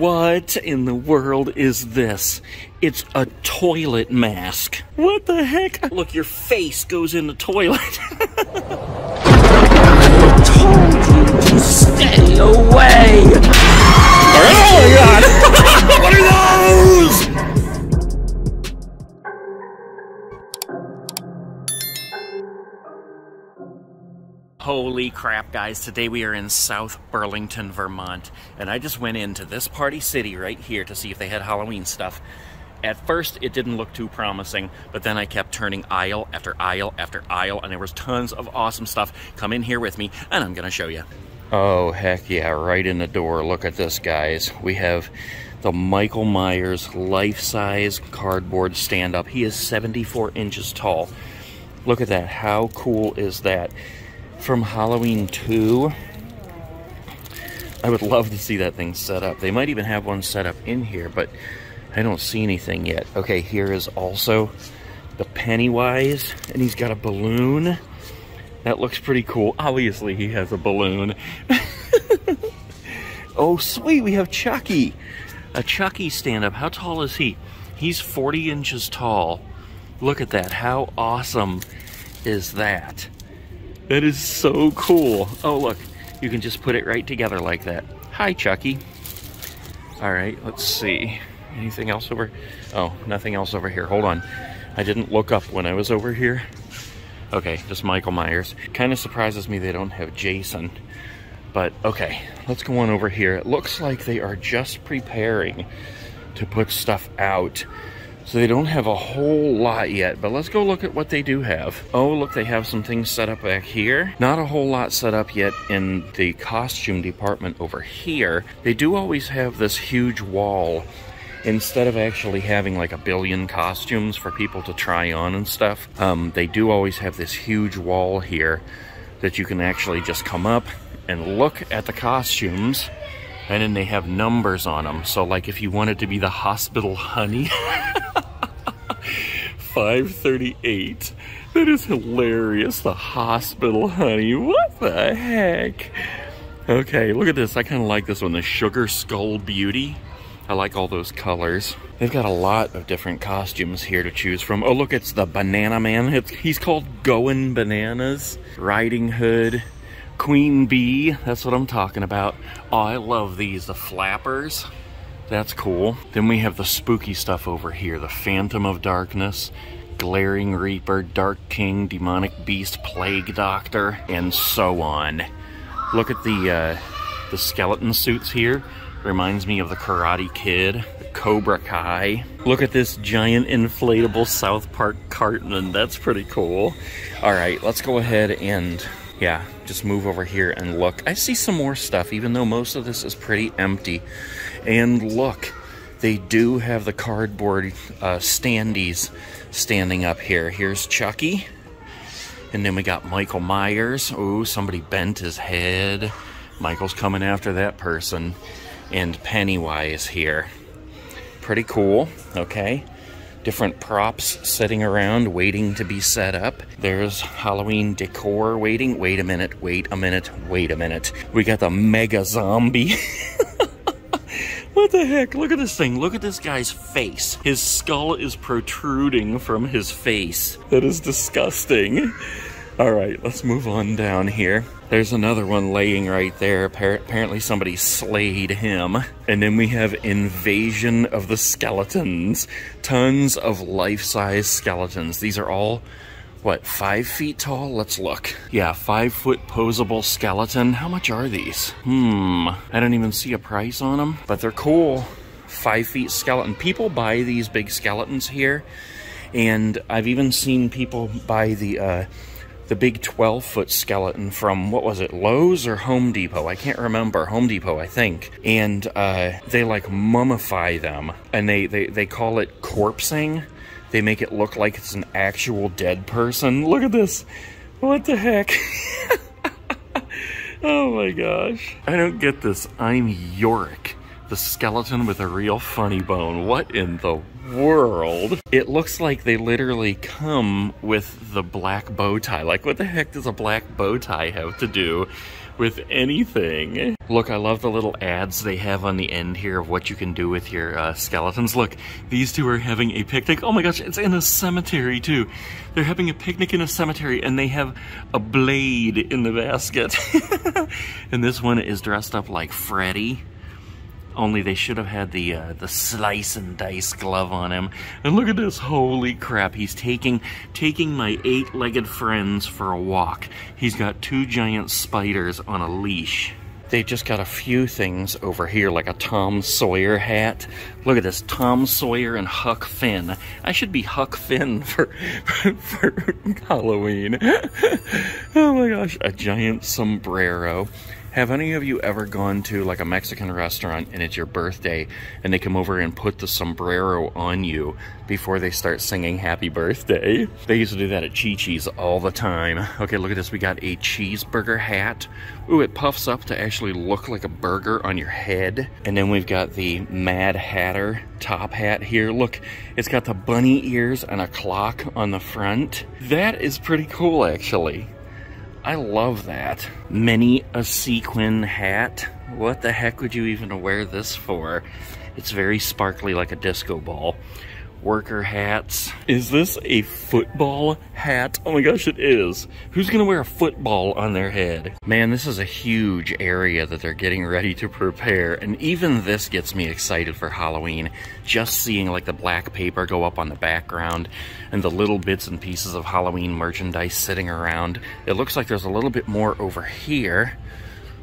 What in the world is this? It's a toilet mask. What the heck? Look, your face goes in the toilet. I told you to stay away. Oh, God. What are those? Holy crap, guys. Today we are in South Burlington, Vermont, and I just went into this Party City right here to see if they had Halloween stuff. At first, it didn't look too promising, but then I kept turning aisle after aisle after aisle, and there was tons of awesome stuff. Come in here with me, and I'm gonna show you. Oh, heck yeah, right in the door. Look at this, guys. We have the Michael Myers life-size cardboard stand-up. He is 74 inches tall. Look at that. How cool is that? From Halloween 2. I would love to see that thing set up. They might even have one set up in here, but I don't see anything yet. Okay, here is also the Pennywise, and he's got a balloon. That looks pretty cool. Obviously, he has a balloon. Oh, sweet, we have Chucky. A Chucky stand-up. How tall is he? He's 40 inches tall. Look at that. How awesome is that? That is so cool. Oh, look, you can just put it right together like that. Hi, Chucky. All right, let's see. Anything else over? Oh, nothing else over here. Hold on. I didn't look up when I was over here. Okay, just Michael Myers. Kind of surprises me they don't have Jason. But, okay, let's go on over here. It looks like they are just preparing to put stuff out. So they don't have a whole lot yet, but let's go look at what they do have. Oh, look, they have some things set up back here. Not a whole lot set up yet in the costume department over here. They do always have this huge wall. Instead of actually having like a billion costumes for people to try on and stuff, they do always have this huge wall here that you can actually just come up and look at the costumes. And then they have numbers on them. So like if you wanted to be the hospital honey, 538. That is hilarious, the hospital honey. What the heck? Okay, look at this. I kind of like this one, the sugar skull beauty. I like all those colors. They've got a lot of different costumes here to choose from. Oh, look, it's the banana man. He's called Goin' Bananas. Riding Hood. Queen Bee, that's what I'm talking about. Oh, I love these, the flappers. That's cool. Then we have the spooky stuff over here, the Phantom of Darkness, Glaring Reaper, Dark King, Demonic Beast, Plague Doctor, and so on. Look at the skeleton suits here. Reminds me of the Karate Kid, the Cobra Kai. Look at this giant inflatable South Park Cartman. That's pretty cool. All right, let's go ahead and yeah, just move over here and look. I see some more stuff, even though most of this is pretty empty. And look, they do have the cardboard standees standing up here. Here's Chucky. And then we got Michael Myers. Oh, somebody bent his head. Michael's coming after that person. And Pennywise here. Pretty cool, okay. Different props sitting around waiting to be set up. There's Halloween decor waiting. Wait a minute, wait a minute, wait a minute. We got the mega zombie. What the heck? Look at this thing. Look at this guy's face. His skull is protruding from his face. That is disgusting. All right, let's move on down here. There's another one laying right there. Apparently somebody slayed him. And then we have Invasion of the Skeletons. Tons of life-size skeletons. These are all, what, 5 feet tall? Let's look. Yeah, 5 foot posable skeleton. How much are these? I don't even see a price on them, but they're cool. 5 feet skeleton. People buy these big skeletons here. And I've even seen people buy the big 12-foot skeleton from, what was it, Lowe's or Home Depot? I can't remember. Home Depot, I think. And they, like, mummify them. And they call it corpsing. They make it look like it's an actual dead person. Look at this. What the heck? Oh, my gosh. I don't get this. I'm Yorick, the skeleton with a real funny bone. What in the world? It looks like they literally come with the black bow tie. Like, what the heck does a black bow tie have to do with anything. Look, I love the little ads they have on the end here of what you can do with your skeletons. Look, these two are having a picnic. Oh my gosh, it's in a cemetery too. They're having a picnic in a cemetery and they have a blade in the basket. And this one is dressed up like Freddy. Only they should have had the slice and dice glove on him. And look at this, holy crap, he's taking my eight-legged friends for a walk. He's got two giant spiders on a leash. They just got a few things over here, like a Tom Sawyer hat. Look at this, Tom Sawyer and Huck Finn. I should be Huck Finn for Halloween. Oh my gosh, a giant sombrero. Have any of you ever gone to like a Mexican restaurant and it's your birthday and they come over and put the sombrero on you before they start singing happy birthday? They used to do that at Chi-Chi's all the time. Okay, look at this. We got a cheeseburger hat. Ooh, it puffs up to actually look like a burger on your head. And then we've got the Mad Hatter top hat here. Look, it's got the bunny ears and a clock on the front. That is pretty cool actually. I love that. Many a sequin hat. What the heck would you even wear this for? It's very sparkly like a disco ball. Worker hats. Is this a football hat? Oh my gosh, it is. Who's gonna wear a football on their head? Man, this is a huge area that they're getting ready to prepare, and even this gets me excited for Halloween. Just seeing like the black paper go up on the background and the little bits and pieces of Halloween merchandise sitting around. It looks like there's a little bit more over here.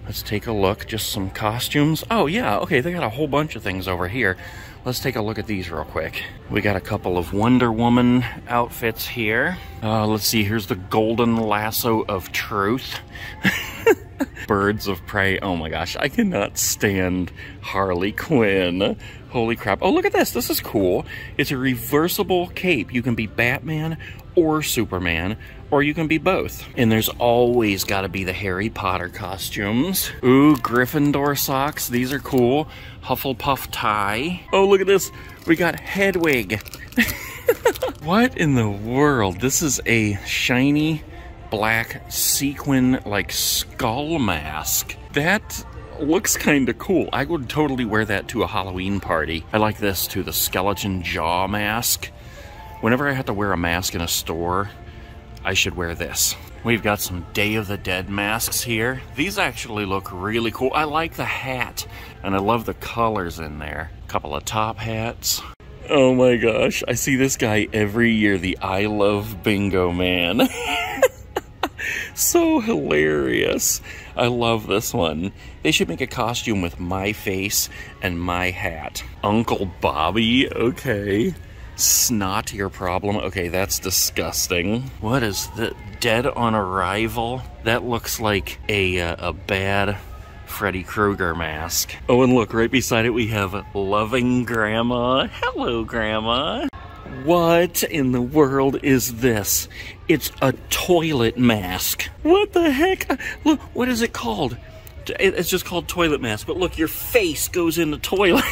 Let's take a look, just some costumes. Oh yeah, okay, they got a whole bunch of things over here. Let's take a look at these real quick. We got a couple of Wonder Woman outfits here. Let's see, here's the Golden Lasso of Truth. Birds of Prey, oh my gosh, I cannot stand Harley Quinn. Holy crap, oh look at this, this is cool. It's a reversible cape. You can be Batman or Superman, or you can be both. And there's always gotta be the Harry Potter costumes. Ooh, Gryffindor socks, these are cool. Hufflepuff tie. Oh, look at this, we got Hedwig. What in the world? This is a shiny black sequin like skull mask. That looks kinda cool. I would totally wear that to a Halloween party. I like this too, the skeleton jaw mask. Whenever I have to wear a mask in a store, I should wear this. We've got some Day of the Dead masks here. These actually look really cool. I like the hat, and I love the colors in there. A couple of top hats. Oh my gosh, I see this guy every year, the I Love Bingo Man. So hilarious. I love this one. They should make a costume with my face and my hat. Uncle Bobby, okay. Snot your problem. Okay, that's disgusting. What is that? Dead on Arrival? That looks like a bad Freddy Krueger mask. Oh, and look, right beside it we have Loving Grandma. Hello, Grandma. What in the world is this? It's a toilet mask. What the heck? Look, what is it called? It's just called toilet mask, but look, your face goes in the toilet.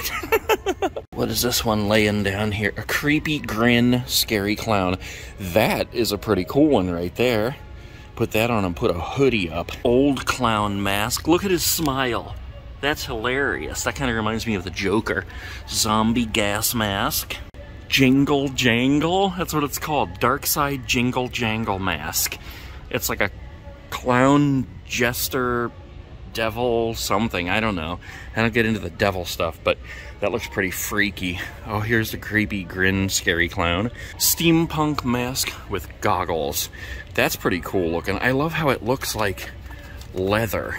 What is this one laying down here? A creepy grin, scary clown. That is a pretty cool one right there. Put that on and put a hoodie up. Old clown mask. Look at his smile. That's hilarious. That kind of reminds me of the Joker. Zombie gas mask. Jingle jangle. That's what it's called. Dark Side Jingle Jangle mask. It's like a clown jester... devil something, I don't know. I don't get into the devil stuff, but that looks pretty freaky. Oh, here's the creepy grin, scary clown. Steampunk mask with goggles. That's pretty cool looking. I love how it looks like leather.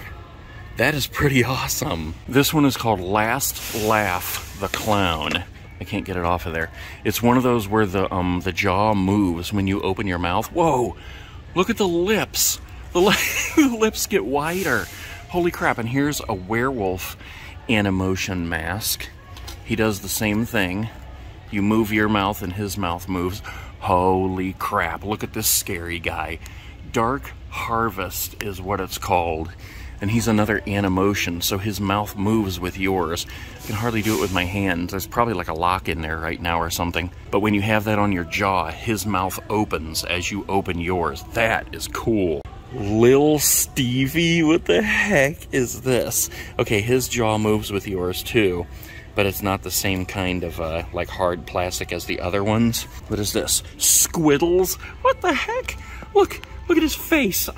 That is pretty awesome. This one is called Last Laugh the Clown. I can't get it off of there. It's one of those where the jaw moves when you open your mouth. Whoa, look at the lips. The lips get wider. Holy crap, and here's a werewolf Animotion mask. He does the same thing. You move your mouth and his mouth moves. Holy crap, look at this scary guy. Dark Harvest is what it's called. And he's another Animotion, so his mouth moves with yours. I can hardly do it with my hands. There's probably like a lock in there right now or something. But when you have that on your jaw, his mouth opens as you open yours. That is cool. Lil Stevie, what the heck is this? Okay, his jaw moves with yours too, but it's not the same kind of like hard plastic as the other ones. What is this? Squiddles? What the heck? Look at his face.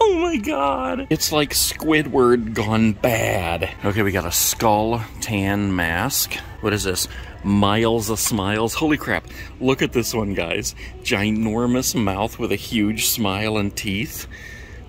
Oh my God. It's like Squidward gone bad. Okay, we got a skull tan mask. What is this? Miles of Smiles. Holy crap. Look at this one, guys. Ginormous mouth with a huge smile and teeth.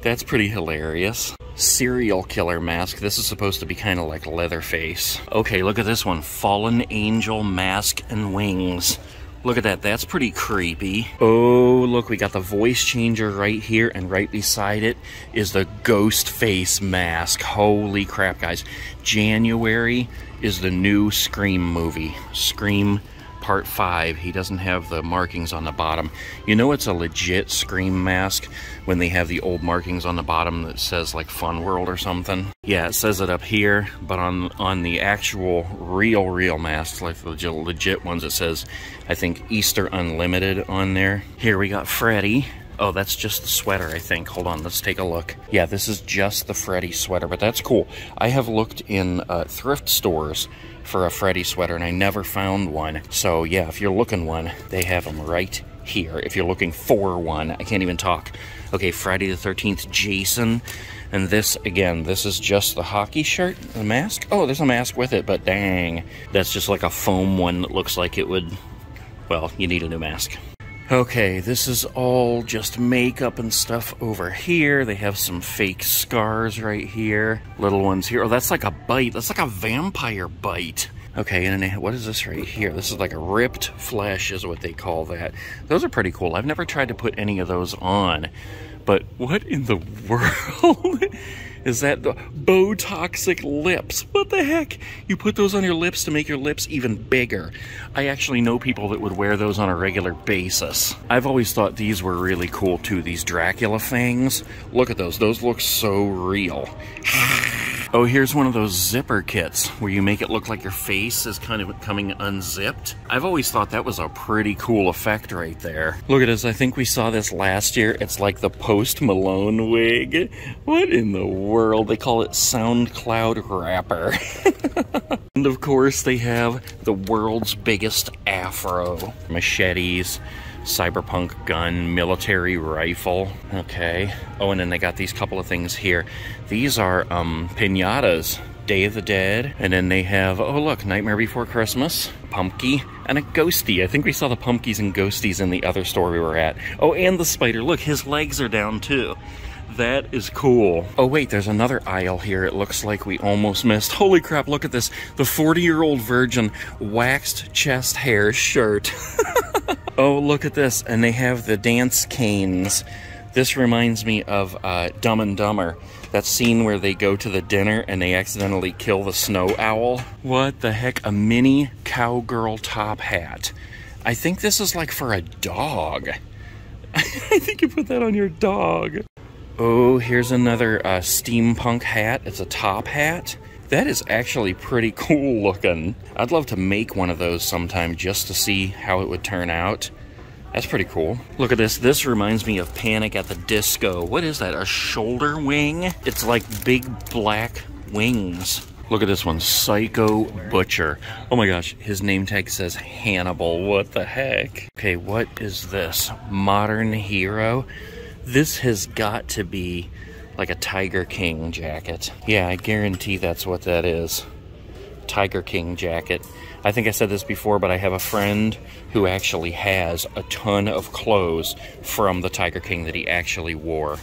That's pretty hilarious. Serial killer mask. This is supposed to be kind of like Leatherface. Okay, look at this one. Fallen angel mask and wings. Look at that, that's pretty creepy. Oh, look, we got the voice changer right here, and right beside it is the ghost face mask. Holy crap, guys. January is the new Scream movie. Scream Part 5. He doesn't have the markings on the bottom. You know it's a legit Scream mask when they have the old markings on the bottom that says like Fun World or something. Yeah, it says it up here, but on the actual real masks, like the legit ones, it says, I think, Easter Unlimited on there. Here we got Freddy. Oh, that's just the sweater, I think. Hold on, let's take a look. Yeah, this is just the Freddy sweater, but that's cool. I have looked in thrift stores for a Freddy sweater, and I never found one. So, yeah, if you're looking one, they have them right here. If you're looking for one, I can't even talk. Okay, Friday the 13th, Jason. And this, again, this is just the hockey shirt, the mask. Oh, there's a mask with it, but dang. That's just like a foam one that looks like it would, well, you need a new mask. Okay, this is all just makeup and stuff over here. They have some fake scars right here. Little ones here. Oh, that's like a bite. That's like a vampire bite. Okay, and then what is this right here? This is like a ripped flesh is what they call that. Those are pretty cool. I've never tried to put any of those on. But what in the world is that? The Botoxic lips. What the heck? You put those on your lips to make your lips even bigger. I actually know people that would wear those on a regular basis. I've always thought these were really cool too, these Dracula fangs. Look at those. Those look so real. Oh, here's one of those zipper kits where you make it look like your face is kind of coming unzipped. I've always thought that was a pretty cool effect right there. Look at this. I think we saw this last year. It's like the Post Malone wig. What in the world? They call it SoundCloud rapper. And of course, they have the world's biggest afro. Machetes. Cyberpunk gun, military rifle. Okay. Oh, and then they got these couple of things here. These are piñatas, Day of the Dead. And then they have, oh look, Nightmare Before Christmas, Pumpkin, and a Ghostie. I think we saw the Pumpkins and Ghosties in the other store we were at. Oh, and the spider. Look, his legs are down too. That is cool. Oh wait, there's another aisle here. It looks like we almost missed. Holy crap, look at this. The 40-year-old virgin waxed chest hair shirt. Oh, look at this. And they have the dance canes. This reminds me of Dumb and Dumber. That scene where they go to the dinner and they accidentally kill the snow owl. What the heck? A mini cowgirl top hat. I think this is like for a dog. I think you put that on your dog. Oh, here's another steampunk hat. It's a top hat. That is actually pretty cool looking. I'd love to make one of those sometime just to see how it would turn out. That's pretty cool. Look at this. This reminds me of Panic at the Disco. What is that? A shoulder wing? It's like big black wings. Look at this one. Psycho Butcher. Oh my gosh. His name tag says Hannibal. What the heck? Okay, what is this? Modern Hero. This has got to be like a Tiger King jacket. Yeah, I guarantee that's what that is. Tiger King jacket. I think I said this before, but I have a friend who actually has a ton of clothes from the Tiger King that he actually wore.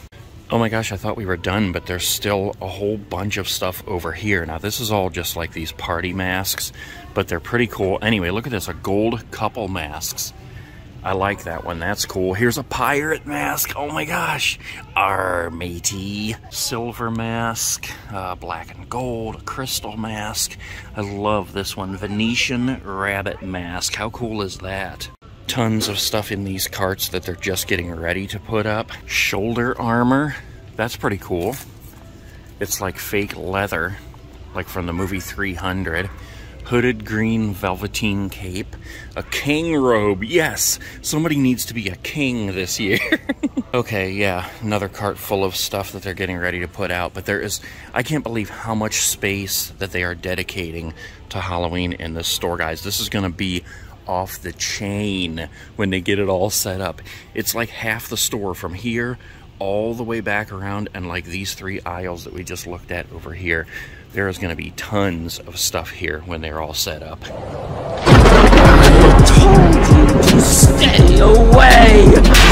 Oh my gosh, I thought we were done, but there's still a whole bunch of stuff over here. Now, this is all just like these party masks, but they're pretty cool. Anyway, look at this, a gold couple masks. I like that one. That's cool. Here's a pirate mask. Oh my gosh. Arr, matey. Silver mask, black and gold, crystal mask. I love this one. Venetian rabbit mask. How cool is that? Tons of stuff in these carts that they're just getting ready to put up. Shoulder armor. That's pretty cool. It's like fake leather, like from the movie 300. hooded green velveteen cape, a king robe. Yes, somebody needs to be a king this year. Okay, yeah, another cart full of stuff that they're getting ready to put out, but there is, I can't believe how much space that they are dedicating to Halloween in this store, guys. This is gonna be off the chain when they get it all set up. It's like half the store from here all the way back around, and like these three aisles that we just looked at over here, there is going to be tons of stuff here when they're all set up. I told you to stay away!